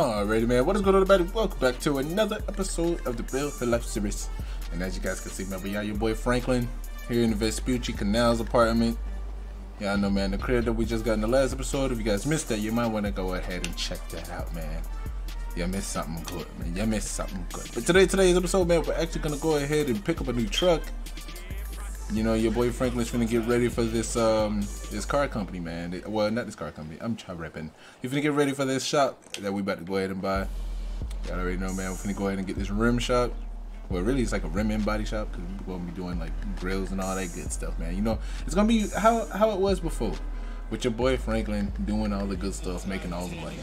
Alrighty, man, what is going on, everybody? Welcome back to another episode of the Build for Life series. And as you guys can see, man, we got your boy Franklin here in the Vespucci Canals apartment. Yeah, I know, man, the crib that we just got in the last episode, if you guys missed that, you might want to go ahead and check that out, man. You missed something good, man. You missed something good. But today's episode, man, we're actually going to go ahead and pick up a new truck. You know, your boy Franklin's finna get ready for this this car company, man. Well, not this car company. I'm repping. You finna get ready for this shop that we about to go ahead and buy. Y'all already know, man. We're finna go ahead and get this rim shop. Well, really, it's like a rim and body shop because we're gonna be doing like grills and all that good stuff, man. You know, it's gonna be how it was before, with your boy Franklin doing all the good stuff, making all the money.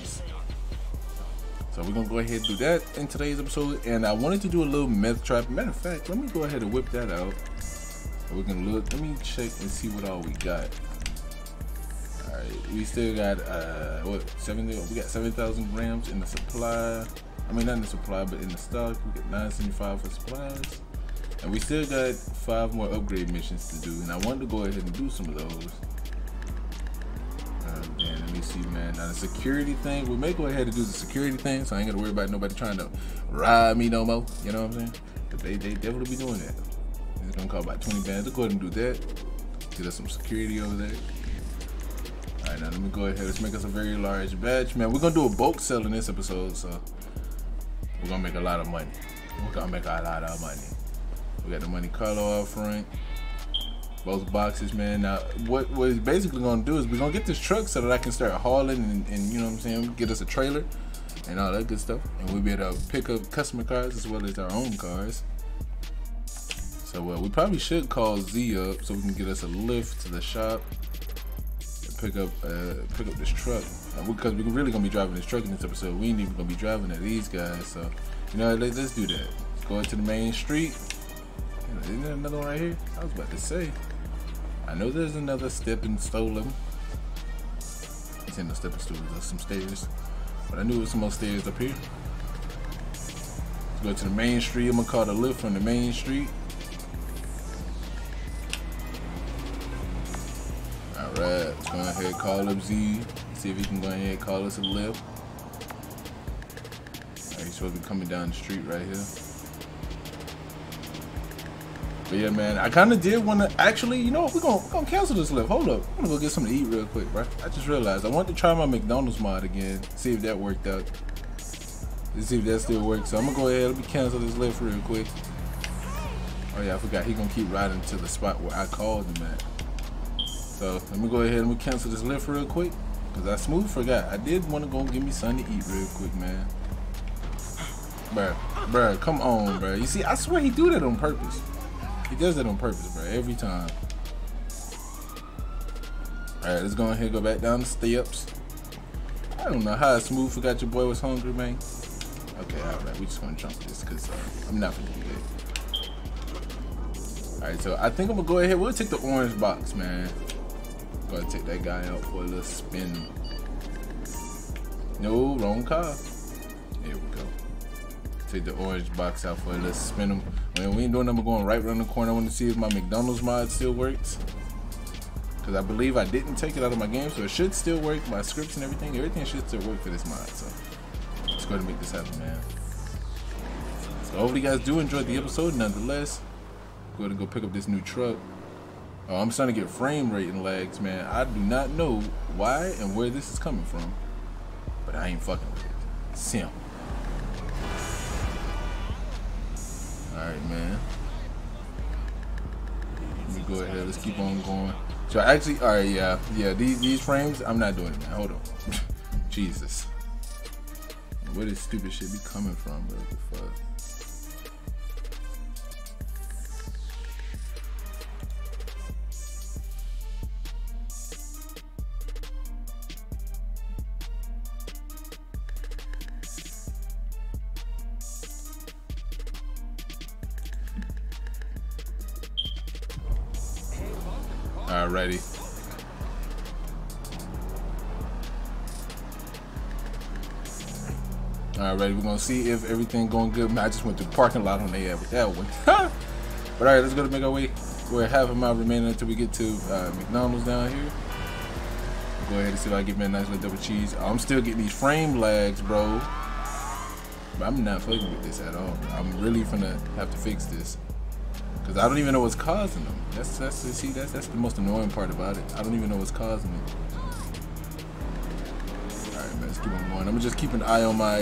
So we're gonna go ahead and do that in today's episode. And I wanted to do a little meth trap. Matter of fact, let me go ahead and whip that out. We're gonna look. Let me check and see what all we got. All right, we still got what 70? We got 7,000 grams in the supply. I mean, not in the supply, but in the stock. We got 975 for supplies, and we still got 5 more upgrade missions to do. And I wanted to go ahead and do some of those. And let me see, man. Now the security thing. We may go ahead and do the security thing, so I ain't gotta worry about nobody trying to rob me no more. You know what I'm saying? But they definitely be doing that. It's gonna call about 20 bands. Let's go ahead and do that. Get us some security over there. All right, now let me go ahead. Let's make us a very large batch, man. We're gonna do a bulk sell in this episode, so we're gonna make a lot of money. We're gonna make a lot of money. We got the Monte Carlo out front. Both boxes, man. Now, what we're basically gonna do is we're gonna get this truck so that I can start hauling and you know what I'm saying, get us a trailer and all that good stuff. And we'll be able to pick up customer cars as well as our own cars. So we probably should call Z up so we can get us a lift to the shop and pick up this truck, because we're really gonna be driving this truck in this episode. We ain't even gonna be driving at these guys, so you know, let's do that. Let's go into the main street. Isn't there another one right here? I was about to say, I know there's another stepping stolen. It's in the stepping stool. There's some stairs, but I knew there was some more stairs up here. Let's go to the main street. I'm gonna call the lift from the main street. Alright, let's go ahead and call up Z. See if he can go ahead and call us a lift. Alright, he's supposed to be coming down the street right here. But yeah, man, I kind of did want to actually, you know what, we're gonna cancel this lift. Hold up, I'm gonna go get something to eat real quick, bro. I just realized I wanted to try my McDonald's mod again, see if that worked out. Let's see if that still works. So I'm gonna go ahead and cancel this lift real quick. Oh yeah, I forgot he's gonna keep riding to the spot where I called him at. So let me go ahead and we cancel this lift real quick, cause I smooth forgot. I did want to go give me something to eat real quick, man. Bruh, come on, bruh. You see, I swear he do that on purpose. He does that on purpose, bruh, every time. All right, let's go ahead and go back down the steps. I don't know how I smooth forgot your boy was hungry, man. Okay, all right, we just gonna jump this, cause I'm not gonna do that. All right, so I think I'm gonna go ahead. We'll take the orange box, man. Gotta take that guy out for a little spin. No, wrong car. There we go. Take the orange box out for a little spin. Man, we ain't doing nothing, going right around the corner. I want to see if my McDonald's mod still works, because I believe I didn't take it out of my game, so it should still work. My scripts and everything should still work for this mod. So let's go ahead and make this happen, man. So hopefully you guys do enjoy the episode. Nonetheless, go ahead and go pick up this new truck. Oh, I'm starting to get frame rate and lags, man. I do not know why and where this is coming from, but I ain't fucking with it. Simp. Alright, man. Let me go ahead. Let's keep on going. So actually, alright, yeah. These frames, I'm not doing it, man. Hold on. Jesus. Where this stupid shit be coming from? What the fuck? Alrighty. Alrighty, we're gonna see if everything going good. Man, I just went to the parking lot on the air with that one. But alright, let's go to make our way. We're half a mile remaining until we get to McDonald's down here. go ahead and see if I can get me a nice little double cheese. I'm still getting these frame lags, bro. But I'm not fucking with this at all. I'm really finna have to fix this. Cause I don't even know what's causing them. That's the most annoying part about it. I don't even know what's causing it. Alright, man, let's keep on going. I'm gonna just keep an eye on my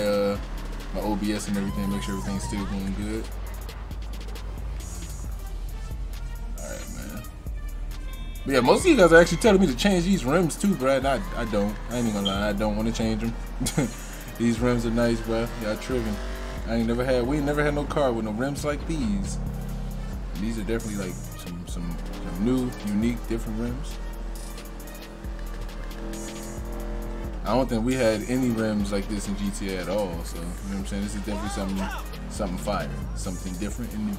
my OBS and everything, make sure everything's still going good. Alright, man. But yeah, most of you guys are actually telling me to change these rims too, bro. And I don't. I ain't even gonna lie, I don't wanna change them. These rims are nice, bro. Y'all tripping. We ain't never had no car with no rims like these. These are definitely like some new, unique, different rims. I don't think we had any rims like this in GTA at all. So you know what I'm saying? This is definitely something fire, something different and new.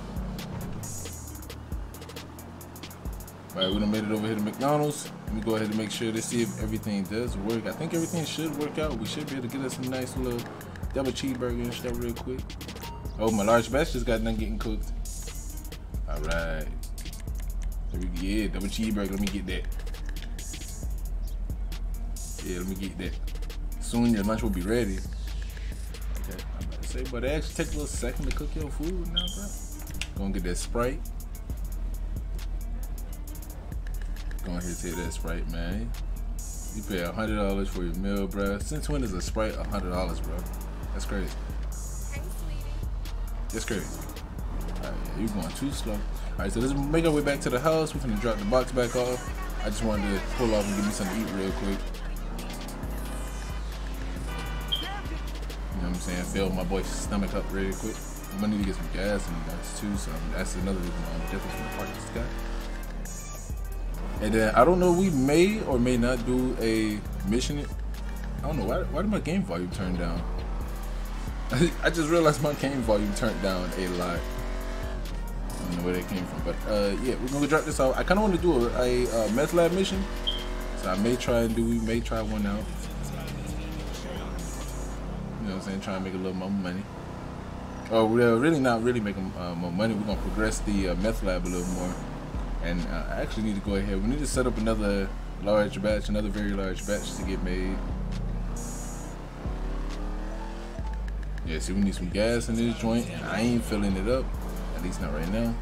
All right, we done made it over here to McDonald's. Let me go ahead and make sure to see if everything does work. I think everything should work out. We should be able to get us a nice little double cheeseburger and stuff real quick. Oh, my large batch just got done getting cooked. All right. Yeah, double cheeseburger. Let me get that. Yeah, let me get that. Soon your lunch will be ready. Okay, I'm about to say, but it actually takes a little second to cook your food now, bro. Gonna get that Sprite. Gonna here take that Sprite, man. You pay $100 for your meal, bro. Since when is a Sprite $100, bro? That's crazy. Hey, sweetie. That's crazy. All right, yeah, you're going too slow. All right, so let's make our way back to the house. We're gonna drop the box back off. I just wanted to pull off and give me something to eat real quick. You know what I'm saying? Fill my boy's stomach up real quick. I'm gonna need to get some gas in the box too, so that's another reason why I'm definitely gonna park this guy. And then I don't know, we may or may not do a mission. I don't know, why did my game volume turn down? I just realized my game volume turned down a lot. I don't know where that came from, but yeah, we're gonna drop this out. I kinda wanna do a meth lab mission. So we may try one out. You know what I'm saying, try and make a little more money. Oh, we're really not really making more money. We're gonna progress the meth lab a little more. And I actually need to go ahead. We need to set up another large batch, another very large batch to get made. Yeah, see, we need some gas in this joint, and I ain't filling it up. At least not right now.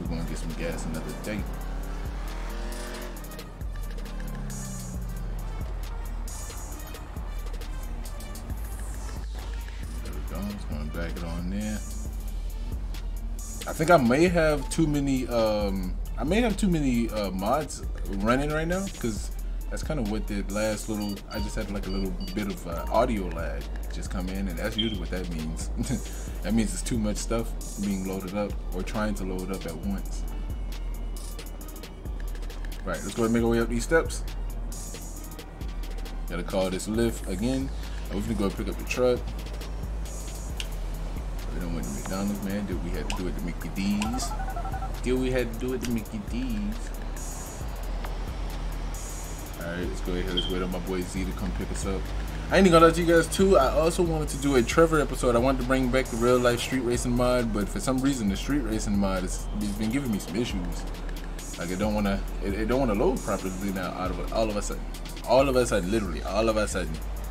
We're gonna get some gas another day. There we go. Just gonna back it on there. I think I may have too many mods running right now, because that's kind of what the last little, I just had like a little bit of audio lag just come in, and that's usually what that means. That means it's too much stuff being loaded up or trying to load up at once. Right, let's go ahead and make our way up these steps. Gotta call this lift again. We're gonna go and pick up the truck. We done went to McDonald's, man. Dude, we had to do it to Mickey D's. Alright, let's go ahead. Let's wait on my boy Z to come pick us up. I ain't gonna let you guys too. I also wanted to do a Trevor episode. I wanted to bring back the real life street racing mod, but for some reason the street racing mod has been giving me some issues. Like it don't wanna load properly now. All of a sudden,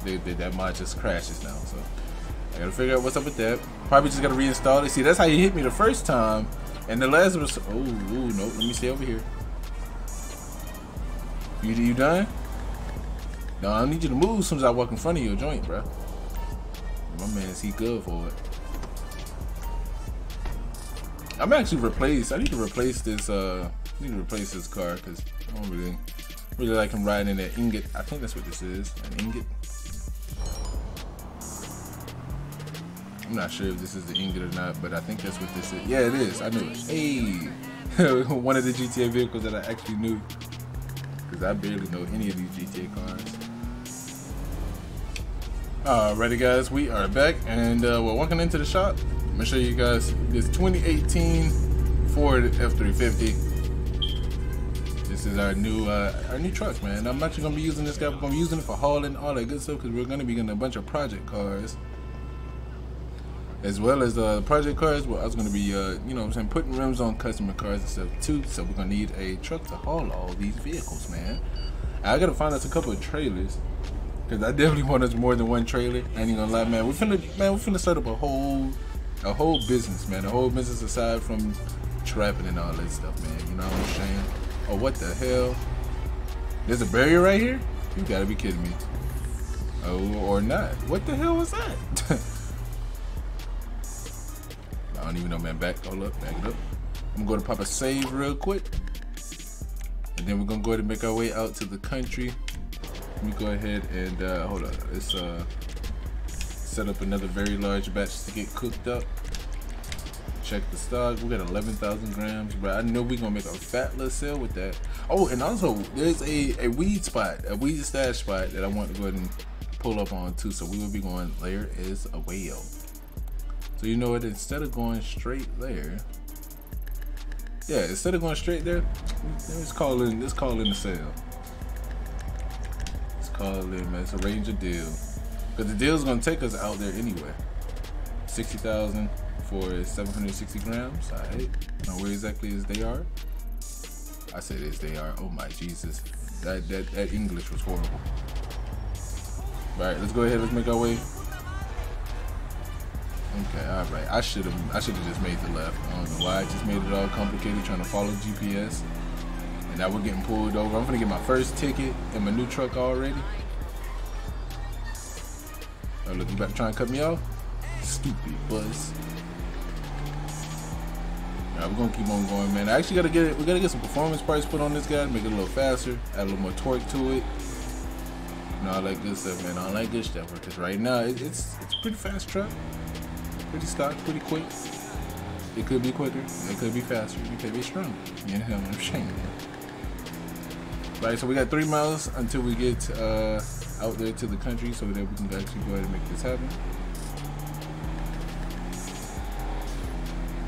that mod just crashes now. So I gotta figure out what's up with that. Probably just gotta reinstall it. See, that's how you hit me the first time. And the last was, oh, ooh, no, let me stay over here. You done? No, I need you to move as soon as I walk in front of your joint, bro. My man, he good for it. I'm actually replaced. I need to replace this car because I don't really like him riding in that ingot. I think that's what this is, an ingot. I'm not sure if this is the ingot or not, but I think that's what this is. Yeah, it is. I knew it. Hey, one of the GTA vehicles that I actually knew, because I barely know any of these GTA cars. Alrighty, guys, we are back, and we're walking into the shop. I'm gonna show you guys this 2018 Ford F350. This is our new truck, man. I'm actually gonna be using this guy. I'm gonna be using it for hauling, all that good stuff, because we're gonna be getting a bunch of project cars. As well as the project cars, well, I was going to be, you know what I'm saying, putting rims on customer cars and stuff too. So we're going to need a truck to haul all these vehicles, man. I gotta find us a couple of trailers, cause I definitely want us more than one trailer. I ain't gonna lie, man. We finna set up a whole business, man. A whole business aside from trapping and all that stuff, man. You know what I'm saying? Oh, what the hell? There's a barrier right here? You gotta be kidding me. Oh, or not. What the hell was that? I don't even know, man. Back it up. I'm gonna pop a save real quick. And then we're gonna go ahead and make our way out to the country. Let me go ahead and, hold on. Let's set up another very large batch to get cooked up. Check the stock. We got 11,000 grams, but I know we're gonna make a fat little sale with that. Oh, and also there's a weed spot, a weed stash spot that I want to go ahead and pull up on too. So we will be going, there is a whale. So you know what, instead of going straight there, yeah, instead of going straight there, let's call in the sale. Let's call in, man. Let's arrange a deal. Because the deal's gonna take us out there anyway. 60,000 for 760 grams, all right. Now where exactly is they are? I said is they are, oh my Jesus. That English was horrible. All right, let's go ahead, let's make our way. Okay, all right, I should have just made the left. I don't know why, I just made it all complicated trying to follow GPS. And now we're getting pulled over. I'm gonna get my first ticket in my new truck already. Oh, look, you about to try and cut me off? Stupid bus. Alright, we're gonna keep on going, man. I actually we gotta get some performance price put on this guy, make it a little faster, add a little more torque to it. And all that good stuff, man. All that good stuff, because right now it's a pretty fast truck. Pretty stock, pretty quick. It could be quicker, it could be faster, it could be stronger. You know what I'm saying? Alright, so we got 3 miles until we get out there to the country so that we can actually go ahead and make this happen.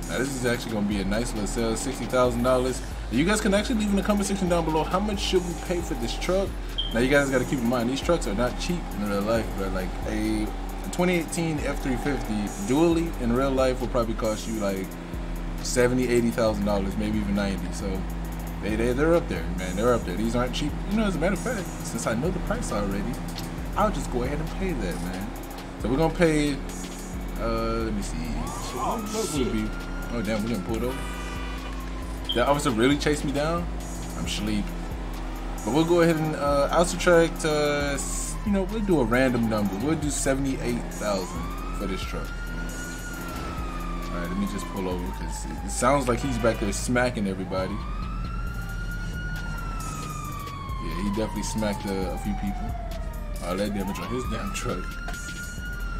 Now this is actually gonna be a nice little sale, $60,000. You guys can actually leave in the comment section down below how much should we pay for this truck. Now you guys gotta keep in mind these trucks are not cheap in real life, but like a 2018 F350 dually in real life will probably cost you like $70,000, $80,000, maybe even 90. So they're up there, man. They're up there. These aren't cheap. You know, as a matter of fact, since I know the price already, I'll just go ahead and pay that, man. So we're gonna pay. Let me see. What would it be? Oh damn, we didn't pull it over. That officer really chased me down. I'm sleep. But we'll go ahead and I'll subtract. You know, we'll do a random number. We'll do 78,000 for this truck. All right, let me just pull over because it sounds like he's back there smacking everybody. Yeah, he definitely smacked a few people. All that damage on his damn truck.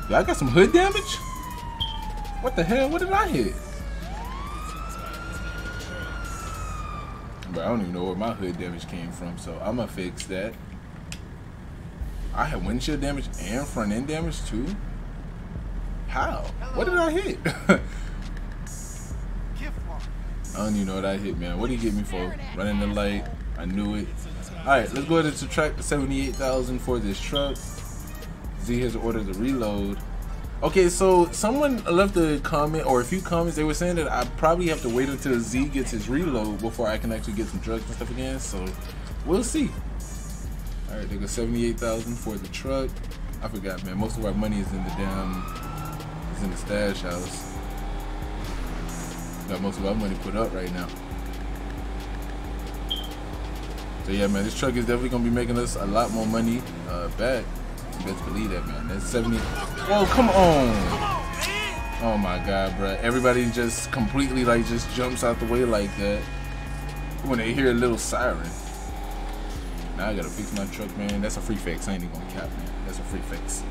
Y'all got some hood damage? What the hell? What did I hit? But I don't even know where my hood damage came from, so I'm gonna fix that. I had windshield damage and front end damage too? How? What did I hit? I don't even know what I hit, man. What did he get me for? Running the light. I knew it. Alright, let's go ahead and subtract the 78,000 for this truck. Z has ordered the reload. Okay, so someone left a comment or a few comments. They were saying that I probably have to wait until Z gets his reload before I can actually get some drugs and stuff again. So we'll see. Alright, they got 78,000 for the truck. I forgot, man. Most of our money is in the stash house. Got most of our money put up right now. So yeah, man, this truck is definitely gonna be making us a lot more money back. You best believe that, man. That's 70. Whoa, come on! Oh my God, bro. Everybody just completely like just jumps out the way like that when they hear a little siren. Now I gotta fix my truck, man. That's a free fix. I ain't even gonna cap, man. That's a free fix.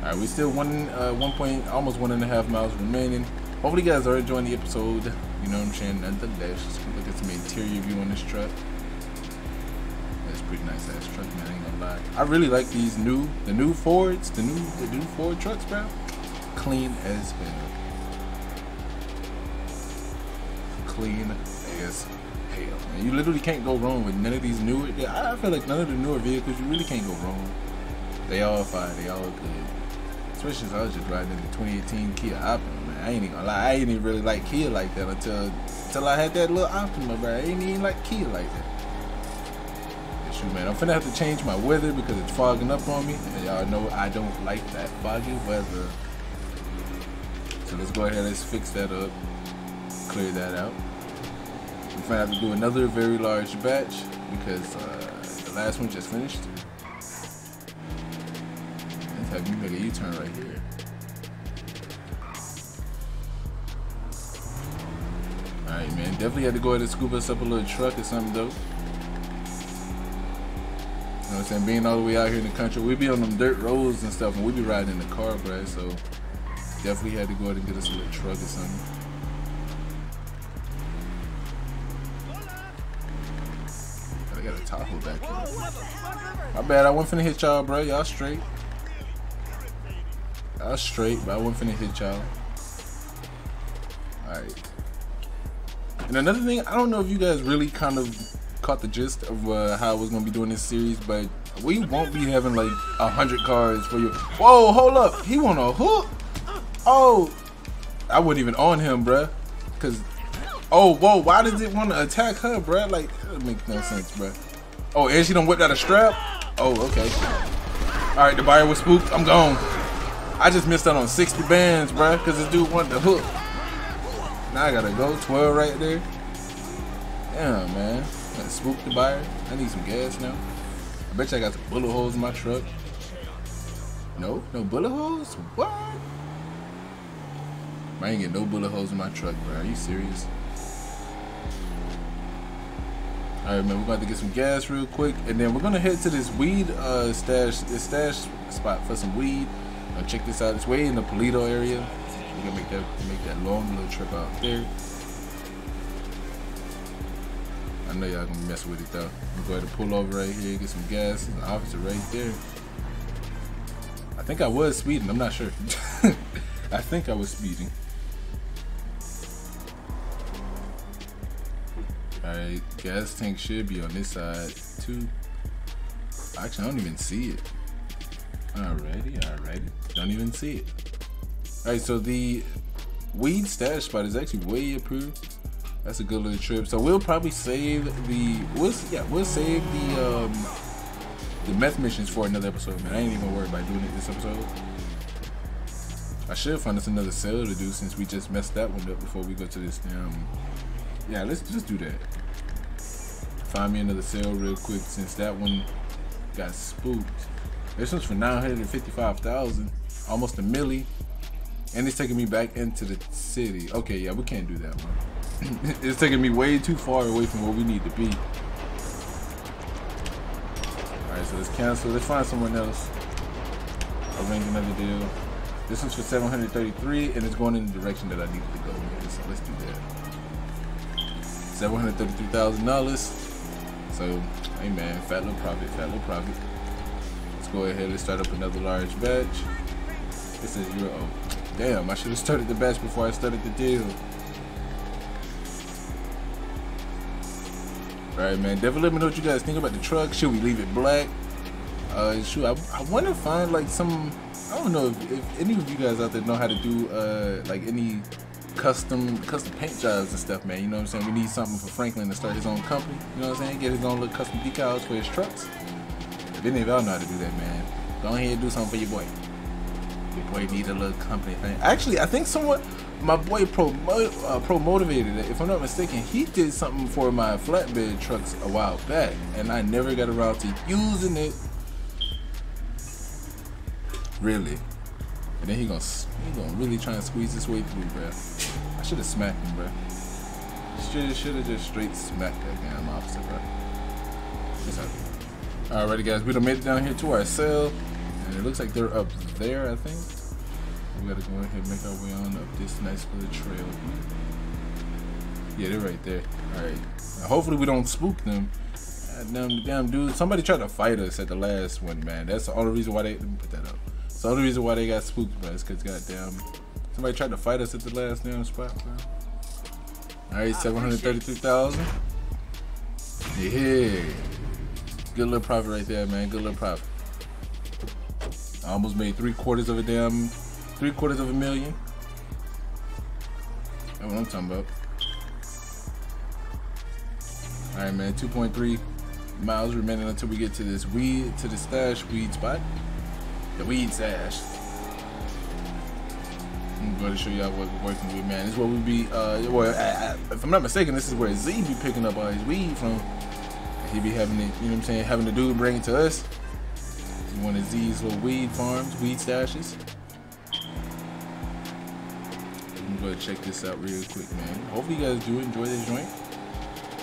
All right, we still almost 1.5 miles remaining. Hopefully you guys are enjoying the episode. You know what I'm saying? Nonetheless, just look at some interior view on this truck. That's a pretty nice ass truck, man, I ain't gonna lie. I really like these new Fords, the new Ford trucks, bro. Clean as hell. Clean as hell. Man, you literally can't go wrong with none of these newer, I feel like none of the newer vehicles, you really can't go wrong. They all fine, they all good. Especially since I was just riding in the 2018 Kia Optima, man. I ain't even gonna lie, I didn't even really like Kia like that until till I had that little Optima, bro. It ain't even like key like that. Shoot, man, I'm finna have to change my weather because it's fogging up on me, and y'all know I don't like that foggy weather. So let's go ahead and let's fix that up, clear that out. I'm finna have to do another very large batch because the last one just finished. Let's have you make a U-turn right here. Alright, man, definitely had to go ahead and scoop us up a little truck or something dope. You know what I'm saying? Being all the way out here in the country, we be on them dirt roads and stuff, and we be riding in the car, bro. So definitely had to go out and get us a little truck or something. I got a Tahoe back here. My bad, I wasn't finna hit y'all, bro. Y'all straight. I was straight, but I wasn't finna hit y'all. Alright. And another thing, I don't know if you guys really kind of caught the gist of how I was gonna be doing this series, but we won't be having like 100 cars for you. Whoa, hold up, he want a hook. Oh, I wouldn't even on him, bruh, cause oh, whoa, why does it want to attack her, bruh? Like, that makes no sense, bruh. Oh, and she done whipped out a strap. Oh, okay, all right, the buyer was spooked. I'm gone. I just missed out on 60 bands, bruh, cause this dude wanted the hook. Now I gotta go 12 right there. Damn, man. Spook the buyer. I need some gas now. I bet you I got some bullet holes in my truck. No? No bullet holes? What? I ain't get no bullet holes in my truck, bro. Are you serious? Alright, man. We're about to get some gas real quick. And then we're going to head to this weed stash spot for some weed. Now check this out. It's way in the Paletto area. We're going to make that long little trip out there. I know y'all gonna mess with it though. I'm going to pull over right here, get some gas. There's an officer right there. I think I was speeding. I'm not sure. I think I was speeding. Alright, gas tank should be on this side too. Actually, I don't even see it. Alrighty. Don't even see it. Alright, so the weed stash spot is actually way up here. That's a good little trip. So we'll probably save the meth missions for another episode, man. I ain't even worried about doing it this episode. I should find us another sale to do since we just messed that one up before we go to this damn. Yeah, let's just do that. Find me another sale real quick since that one got spooked. This one's for 955,000, almost a milli, and it's taking me back into the city. Okay, yeah, we can't do that one. It's taking me way too far away from where we need to be. Alright, so let's cancel. Let's find someone else. Arrange another deal. This one's for 733 and it's going in the direction that I needed to go in. So let's do that. $733,000. So, hey man, fat little profit, fat little profit. Let's go ahead and start up another large batch. This is your oh. Damn, I should have started the batch before I started the deal. Alright, man, definitely let me know what you guys think about the truck. Should we leave it black? Shoot, I want to find like some, I don't know if any of you guys out there know how to do like any custom paint jobs and stuff, man. You know what I'm saying? We need something for Franklin to start his own company. You know what I'm saying? Get his own little custom decals for his trucks. If any of y'all know how to do that, man, go ahead and do something for your boy. Your boy needs a little company thing. Actually, I think someone, my boy Pro Motivated, if I'm not mistaken, he did something for my flatbed trucks a while back, and I never got around to using it. Really. And then he gonna really try and squeeze his way through, bruh. I should have smacked him, bruh. Should have just straight smacked that damn officer, bruh. Alrighty, guys, we done made it down here to our cell, and it looks like they're up there, I think. We gotta go ahead and make our way on up this nice little trail. Yeah, they're right there. Alright. Hopefully we don't spook them. Damn dude. Somebody tried to fight us at the last one, man. That's the only reason why they It's the only reason why they got spooked by us, cause goddamn somebody tried to fight us at the last damn spot, bro. Alright, 733,000. Yeah. Good little profit right there, man. Good little profit. I almost made three quarters of a million. That's what I'm talking about. All right, man, 2.3 miles remaining until we get to this weed, to the stash weed spot. The weed stash. I'm going to show y'all what we're working with, man. This is what we be, well, if I'm not mistaken, this is where Z be picking up all his weed from. He be having it, you know what I'm saying, having the dude bring it to us. One of Z's little weed farms, weed stashes. I'm going to check this out real quick, man. Hopefully you guys do enjoy this joint.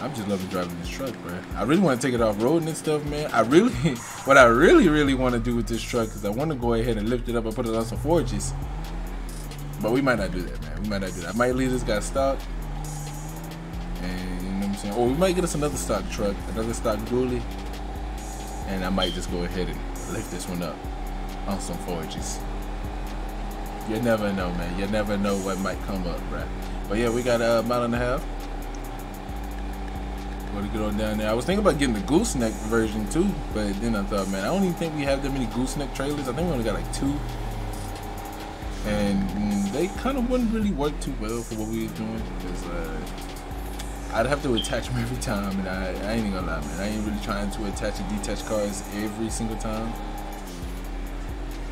I'm just loving driving this truck, bro. I really want to take it off-roading and stuff, man. I really, what I really, really want to do with this truck is I want to go ahead and lift it up and put it on some forges. But we might not do that, man. We might not do that. I might leave this guy stock. And, you know what I'm saying? Or we might get us another stock truck, another stock dually. And I might just go ahead and lift this one up on some forges. You never know, man. You never know what might come up, right? But yeah, we got a mile and a half. To get on down there. I was thinking about getting the gooseneck version too, but then I thought, man, I don't even think we have that many gooseneck trailers. I think we only got like 2, and they kind of wouldn't really work too well for what we were doing, because I'd have to attach them every time, and I ain't gonna lie, man, I ain't really trying to attach and detach cars every single time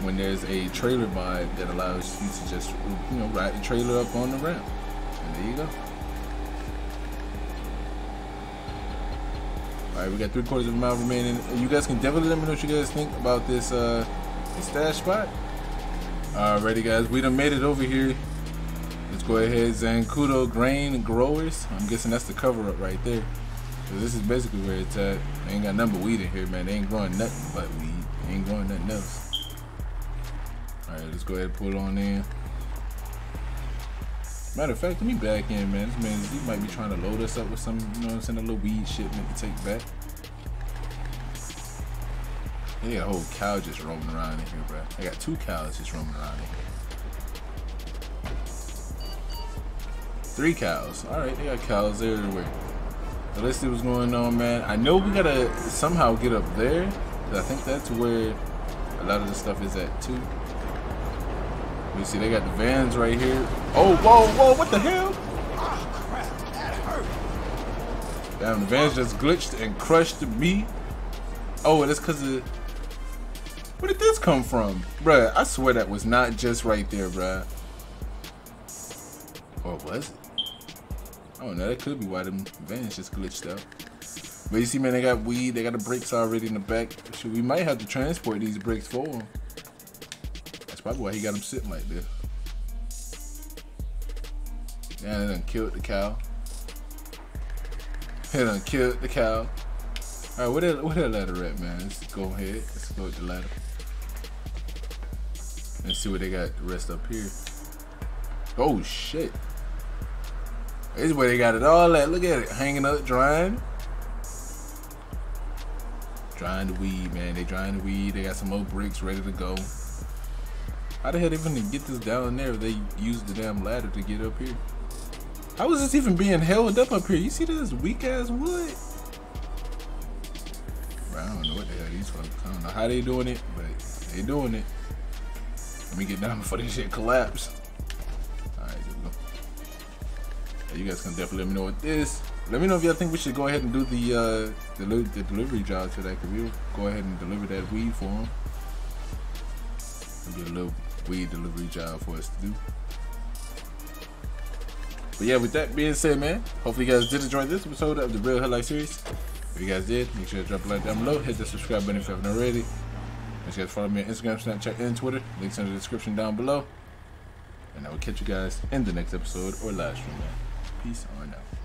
when there's a trailer mod that allows you to just, you know, ride the trailer up on the ramp. And there you go. Alright, we got 3/4 of a mile remaining. You guys can definitely let me know what you guys think about this, this stash spot. Alrighty, guys, we done made it over here. Let's go ahead, Zancudo Grain Growers. I'm guessing that's the cover up right there. So this is basically where it's at. They ain't got nothing but weed in here, man. They ain't growing nothing but weed. They ain't growing nothing else. Alright, let's go ahead and pull on in. Matter of fact, let me back in, man. This man, he might be trying to load us up with some, you know what I'm saying, a little weed shipment to take back. They got a whole cow just roaming around in here, bro. I got 2 cows just roaming around in here. 3 cows. All right, they got cows everywhere. So let's see what's going on, man. I know we gotta somehow get up there, because I think that's where a lot of the stuff is at too. You see, they got the vans right here. Oh, whoa, whoa, what the hell? Oh, crap, that hurt. Damn, the vans just glitched and crushed me. Oh, that's because of... Where did this come from? Bruh, I swear that was not just right there, bruh. Or was it? I don't know, that could be why the vans just glitched out. But you see, man, they got weed. They got the bricks already in the back. We might have to transport these bricks for them. Probably why he got him sitting like this. Yeah, they done killed the cow. They done killed the cow. All right, where that ladder at, man? Let's go ahead. Let's go with the ladder. Let's see what they got the rest up here. Oh shit! This is where they got it all at. Look at it, hanging up, drying. Drying the weed, man. They drying the weed. They got some old bricks ready to go. How the hell they even get this down there if they used the damn ladder to get up here? How is this even being held up here? You see this weak ass wood? Bro, I don't know what the hell these folks, I don't know how they doing it, but they doing it. Let me get down before this shit collapse. Alright, here we go. You guys can definitely let me know what this. Let me know if y'all think we should go ahead and do the delivery job today, because we'll go ahead and deliver that weed for them. It'll be a little weed delivery job for us to do. But yeah, with that being said, man, hopefully you guys did enjoy this episode of the Real Hell Life series. If you guys did, make sure to drop a like down below, hit the subscribe button if you haven't already. Make sure you guys follow me on Instagram, Snapchat, and Twitter. Links in the description down below. And I will catch you guys in the next episode or live stream, man. Peace on out.